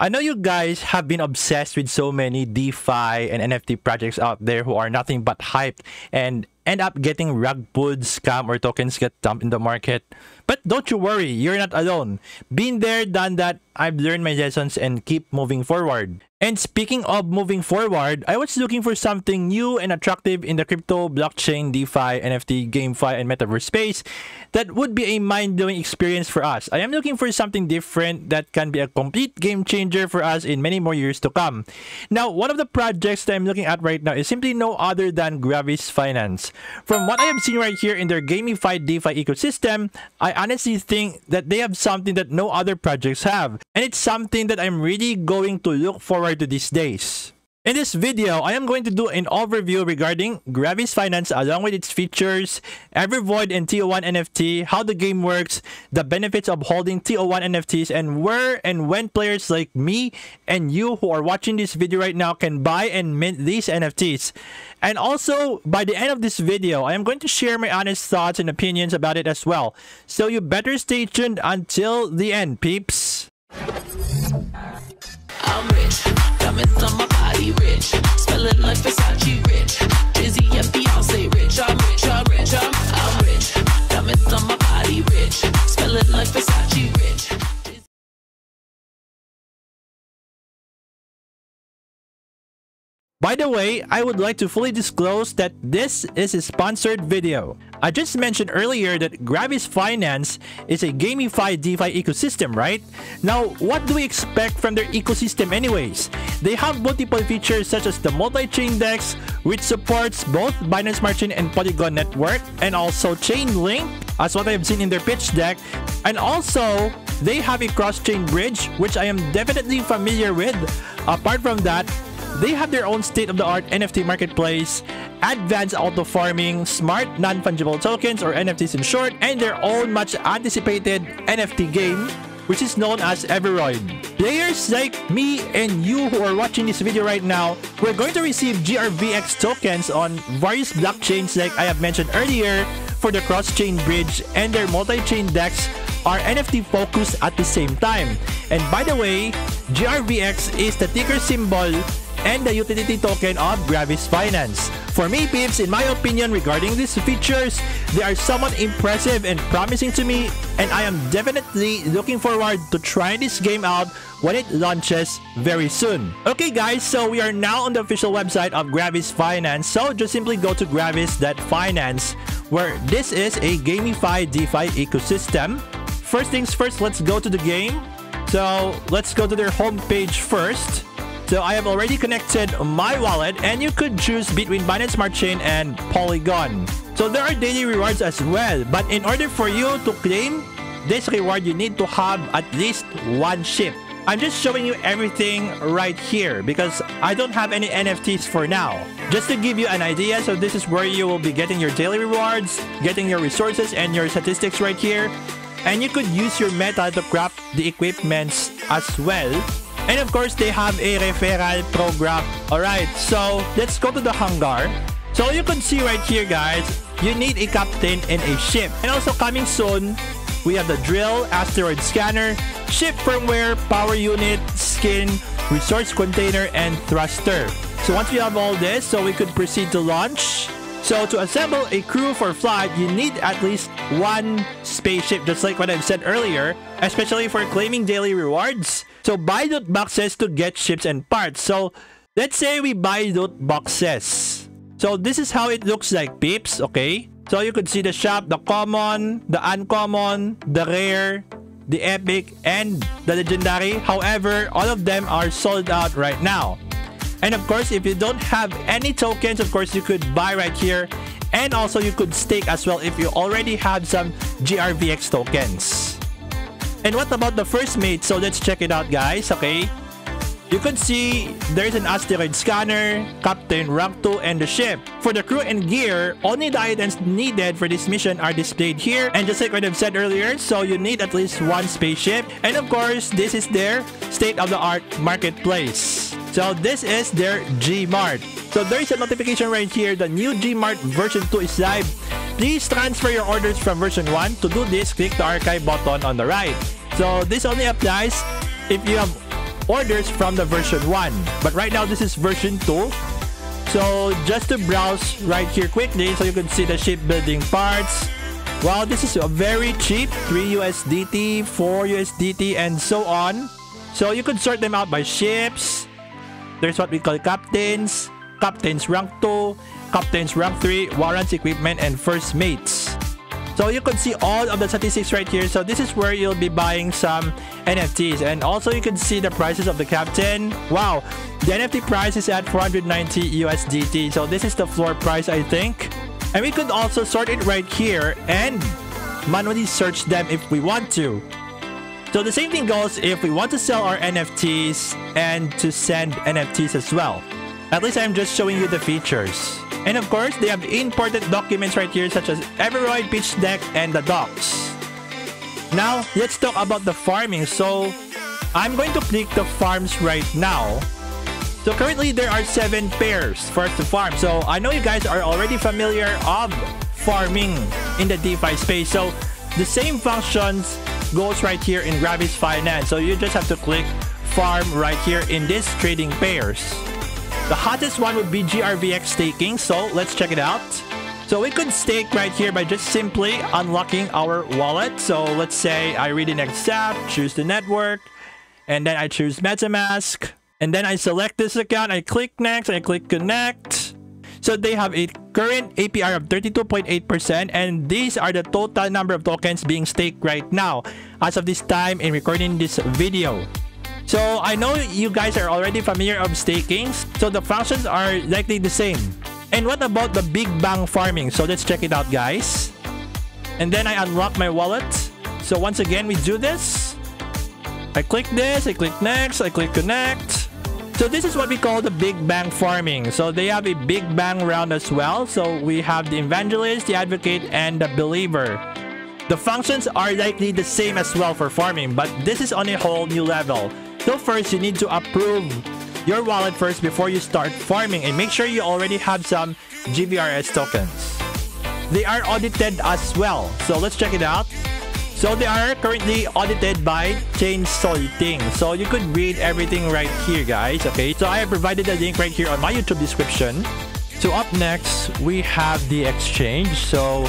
I know you guys have been obsessed with so many DeFi and NFT projects out there who are nothing but hyped and end up getting rug pulled, scam, or tokens get dumped in the market. But don't you worry, you're not alone. Been there, done that, I've learned my lessons and keep moving forward. And speaking of moving forward, I was looking for something new and attractive in the crypto, blockchain, DeFi, NFT, GameFi, and Metaverse space that would be a mind-blowing experience for us. I am looking for something different that can be a complete game changer for us in many more years to come. Now, one of the projects that I'm looking at right now is simply no other than Gravis Finance. From what I have seen right here in their gamified DeFi ecosystem, I honestly think that they have something that no other projects have. And it's something that I'm really going to look forward to these days. In this video, I am going to do an overview regarding Gravis Finance along with its features, Evervoid and T01 NFT, how the game works, the benefits of holding T01 NFTs, and where and when players like me and you who are watching this video right now can buy and mint these NFTs. And also, by the end of this video, I am going to share my honest thoughts and opinions about it as well. So you better stay tuned until the end, peeps. I'm rich, diamonds on my body rich, smelling like Versace rich, Drizzy and Beyonce rich, I'm rich, I'm rich, I'm rich, diamonds on my body rich, smelling like Versace rich. By the way, I would like to fully disclose that this is a sponsored video. I just mentioned earlier that Gravis Finance is a gamified DeFi ecosystem, right? Now, what do we expect from their ecosystem anyways? They have multiple features such as the multi-chain DEX, which supports both Binance Smart Chain and Polygon Network, and also Chainlink, as what I've seen in their pitch deck. And also, they have a cross-chain bridge, which I am definitely familiar with. Apart from that, they have their own state-of-the-art NFT marketplace, advanced auto farming, smart non-fungible tokens or NFTs in short, and their own much-anticipated NFT game, which is known as Evervoid. Players like me and you who are watching this video right now, we're going to receive GRVX tokens on various blockchains like I have mentioned earlier for the cross-chain bridge, and their multi-chain DEX are NFT focused at the same time. And by the way, GRVX is the ticker symbol and the utility token of Gravis Finance. For me, peeps, in my opinion regarding these features, they are somewhat impressive and promising to me, and I am definitely looking forward to trying this game out when it launches very soon. Okay guys, so we are now on the official website of Gravis Finance, so just simply go to gravis.finance, where this is a gamified DeFi ecosystem. First things first, let's go to the game. So let's go to their homepage first. So I have already connected my wallet, and you could choose between Binance Smart Chain and Polygon. So there are daily rewards as well, but in order for you to claim this reward, you need to have at least one ship. I'm just showing you everything right here because I don't have any NFTs for now. Just to give you an idea, so this is where you will be getting your daily rewards, getting your resources and your statistics right here. And you could use your meta to craft the equipments as well. And of course, they have a referral program. Alright, so let's go to the hangar. So you can see right here, guys, you need a captain and a ship. And also coming soon, we have the drill, asteroid scanner, ship firmware, power unit, skin, resource container, and thruster. So once we have all this, so we could proceed to launch. So to assemble a crew for flight, you need at least one spaceship, just like what I've said earlier, especially for claiming daily rewards. So buy loot boxes to get ships and parts. So let's say we buy loot boxes. So this is how it looks like, peeps, okay? So you could see the shop, the common, the uncommon, the rare, the epic, and the legendary. However, all of them are sold out right now. And of course, if you don't have any tokens, of course, you could buy right here. And also you could stake as well if you already have some GRVX tokens. And what about the first mate? So let's check it out, guys, okay? You can see there's an asteroid scanner, captain, rank 2, and the ship. For the crew and gear, only the items needed for this mission are displayed here. And just like what I've said earlier, so you need at least one spaceship. And of course, this is their state-of-the-art marketplace. So this is their G-Mart. So there is a notification right here, the new G-Mart version 2 is live. Please transfer your orders from version 1. To do this, click the archive button on the right. So this only applies if you have orders from the version 1. But right now, this is version 2. So just to browse right here quickly, so you can see the shipbuilding parts. Wow, this is a very cheap, $3 USDT, $4 USDT, and so on. So you could sort them out by ships. There's what we call captains, captains rank 2, captains rank 3, warrants, equipment, and first mates. So you could see all of the statistics right here. So this is where you'll be buying some NFTs, and also you can see the prices of the captain. Wow, the NFT price is at 490 USDT. So this is the floor price, I think. And we could also sort it right here and manually search them if we want to. So the same thing goes if we want to sell our NFTs and to send NFTs as well. At least I'm just showing you the features. And of course, they have imported documents right here such as Evervoid, pitch deck, and the docs. Now, let's talk about the farming. So I'm going to click the farms right now. So currently, there are 7 pairs for us to farm. So I know you guys are already familiar of farming in the DeFi space. So the same functions goes right here in Gravis Finance. So you just have to click farm right here in this trading pairs. The hottest one would be GRVX staking. So let's check it out. So we could stake right here by just simply unlocking our wallet. So let's say I read the next app, choose the network, and then I choose MetaMask. And then I select this account, I click next, I click connect. So they have a current APR of 32.8%, and these are the total number of tokens being staked right now as of this time in recording this video. So I know you guys are already familiar of staking, so the functions are likely the same. And what about the big bang farming? So let's check it out, guys. And then I unlock my wallet. So once again, we do this. I click this, I click next, I click connect. So this is what we call the big bang farming. So they have a big bang round as well. So we have the evangelist, the advocate, and the believer. The functions are likely the same as well for farming, but this is on a whole new level. So first, you need to approve your wallet first before you start farming, and make sure you already have some GVRS tokens. They are audited as well. So let's check it out. So they are currently audited by ChainSoliting. So you could read everything right here, guys. Okay, so I have provided a link right here on my YouTube description. So up next, we have the exchange. So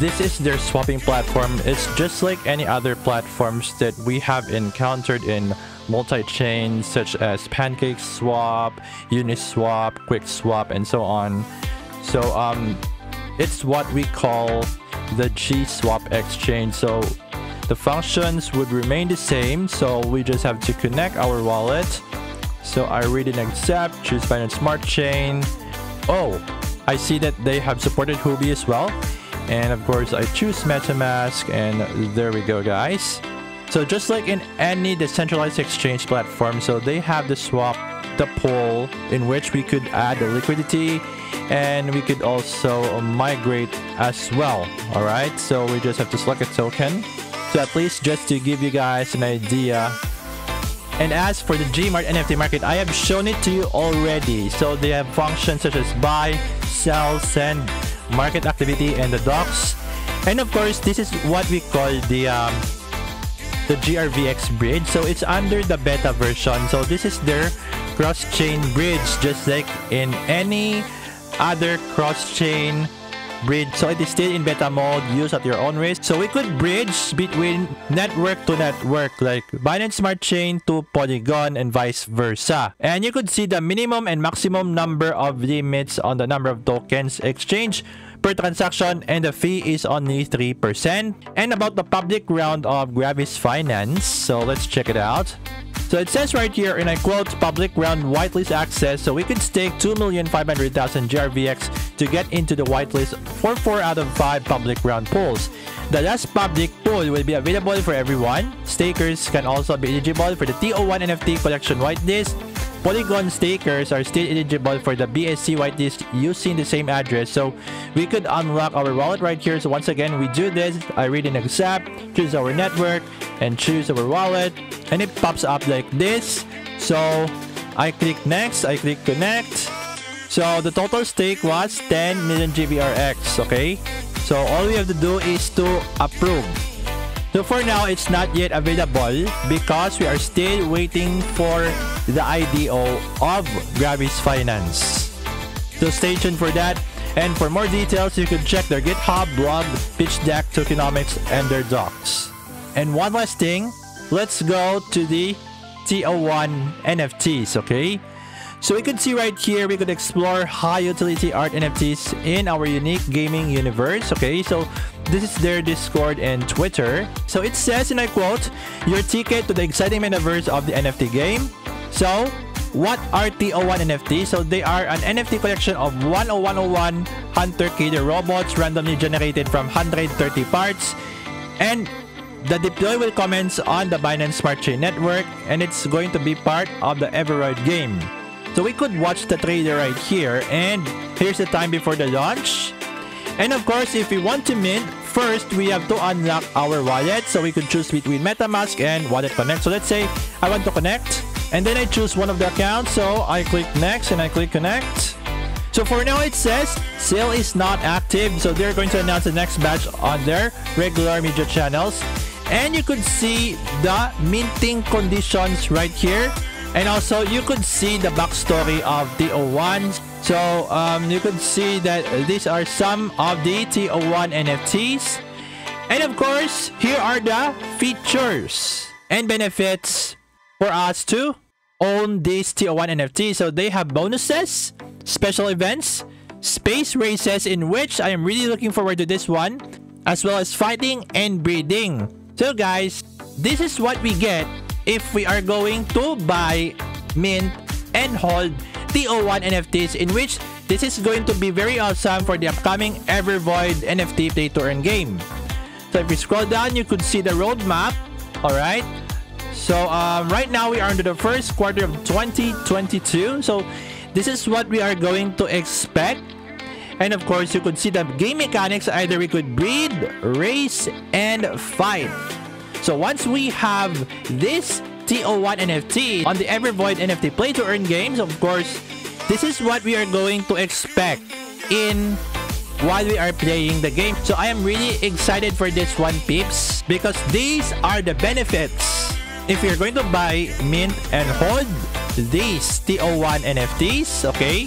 this is their swapping platform. It's just like any other platforms that we have encountered in multi-chains such as PancakeSwap, Uniswap, QuickSwap, and so on. So it's what we call the GSwap exchange. So the functions would remain the same. So we just have to connect our wallet. So I read and accept, choose Binance Smart Chain. Oh, I see that they have supported Huobi as well. And of course, I choose MetaMask, and there we go, guys. So just like in any decentralized exchange platform, so they have the swap, the pool, in which we could add the liquidity, and we could also migrate as well. All right, so we just have to select a token. So at least just to give you guys an idea. And as for the G-Mart NFT market, I have shown it to you already. So they have functions such as buy, sell, send, market activity, and the docs. And of course, this is what we call the GRVX bridge. So it's under the beta version. So this is their cross-chain bridge, just like in any other cross-chain bridge. So it is still in beta mode, use at your own risk. So we could bridge between network to network, like Binance Smart Chain to Polygon and vice versa. And you could see the minimum and maximum number of limits on the number of tokens exchanged per transaction, and the fee is only 3%. And about the public round of Gravis Finance, so let's check it out. So it says right here, and I quote, public round whitelist access. So we could stake 2,500,000 GRVX to get into the whitelist for 4 out of 5 public round pools. The last public pool will be available for everyone. Stakers can also be eligible for the T01 NFT collection whitelist. Polygon stakers are still eligible for the BSC whitelist using the same address. So we could unlock our wallet right here. So once again, we do this. I read and accept, choose our network, and choose our wallet. And it pops up like this. So I click next, I click connect. So the total stake was 10 million GVRX. Okay, so all we have to do is to approve. So for now, it's not yet available because we are still waiting for the IDO of Gravis Finance. So stay tuned for that. And for more details, you can check their GitHub, blog, pitch deck, tokenomics, and their docs. And one last thing, let's go to the T01 NFTs, okay? So we could see right here, we could explore high utility art NFTs in our unique gaming universe. Okay, so this is their Discord and Twitter. So it says, and I quote, your ticket to the exciting metaverse of the NFT game. So what are T01 NFT? So they are an NFT collection of 10101 hunter killer robots randomly generated from 130 parts, and the deploy will commence on the Binance Smart Chain network, and it's going to be part of the Evervoid game. So we could watch the trailer right here, and here's the time before the launch. And of course, if we want to mint, first we have to unlock our wallet. So we could choose between MetaMask and Wallet Connect. So let's say I want to connect, and then I choose one of the accounts. So I click next and I click connect. So for now it says sale is not active. So they're going to announce the next batch on their regular media channels. And you could see the minting conditions right here. And also, you could see the backstory of T01. So, you could see that these are some of the T01 NFTs. And of course, here are the features and benefits for us to own these T01 NFTs. So, they have bonuses, special events, space races, in which I am really looking forward to this one, as well as fighting and breeding. So, guys, this is what we get if we are going to buy, mint, and hold T01 NFTs, in which this is going to be very awesome for the upcoming Evervoid NFT play-to-earn game. So if we scroll down, you could see the roadmap. Alright, so right now we are into the first quarter of 2022. So this is what we are going to expect. And of course, you could see the game mechanics. Either we could breed, race, and fight. So once we have this T01 NFT on the Evervoid NFT play-to-earn games, of course, this is what we are going to expect in while we are playing the game. So I am really excited for this one, peeps, because these are the benefits if you're going to buy, mint, and hold these T01 NFTs, okay?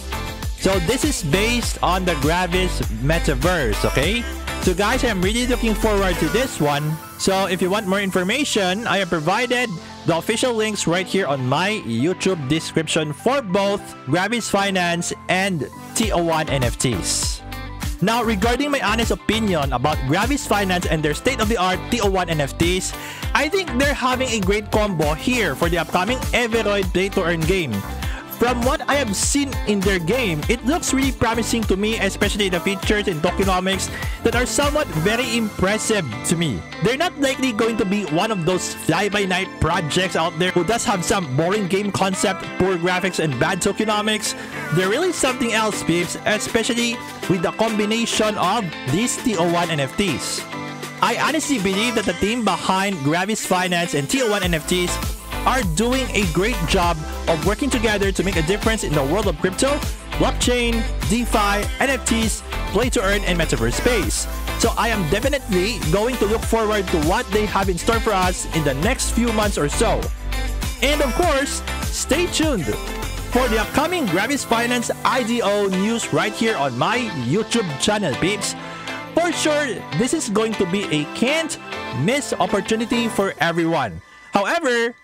So this is based on the Gravis metaverse, okay? So guys, I'm really looking forward to this one. So if you want more information, I have provided the official links right here on my YouTube description for both Gravis Finance and T01 NFTs. Now, regarding my honest opinion about Gravis Finance and their state-of-the-art T01 NFTs, I think they're having a great combo here for the upcoming Evervoid play-to-earn game. From what I have seen in their game, it looks really promising to me, especially the features and tokenomics that are somewhat very impressive to me. They're not likely going to be one of those fly-by-night projects out there who does have some boring game concept, poor graphics, and bad tokenomics. They're really something else, peeps, especially with the combination of these T01 NFTs. I honestly believe that the team behind Gravis Finance and T01 NFTs are doing a great job of working together to make a difference in the world of crypto, blockchain, DeFi, NFTs, play-to-earn, and metaverse space. So I am definitely going to look forward to what they have in store for us in the next few months or so. And of course, stay tuned for the upcoming Gravis Finance IDO news right here on my YouTube channel, peeps. For sure, this is going to be a can't-miss opportunity for everyone. However,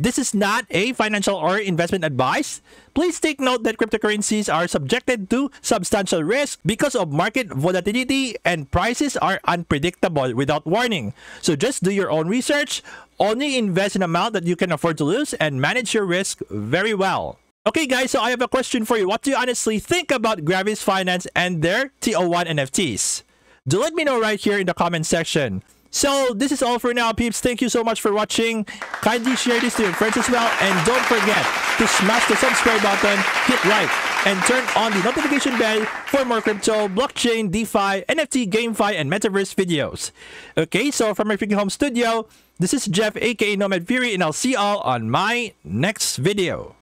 this is not a financial or investment advice. Please take note that cryptocurrencies are subjected to substantial risk because of market volatility, and prices are unpredictable without warning. So just do your own research, only invest in an amount that you can afford to lose, and manage your risk very well. Okay guys, so I have a question for you. What do you honestly think about Gravis Finance and their T01 NFTs? Do let me know right here in the comment section. So this is all for now, peeps. Thank you so much for watching. Kindly share this to your friends as well, and don't forget to smash the subscribe button, hit like, and turn on the notification bell for more crypto, blockchain, DeFi, NFT, GameFi, and metaverse videos. Okay, so from my freaking home studio, this is Jeff, aka Nomad Fury, and I'll see y'all on my next video.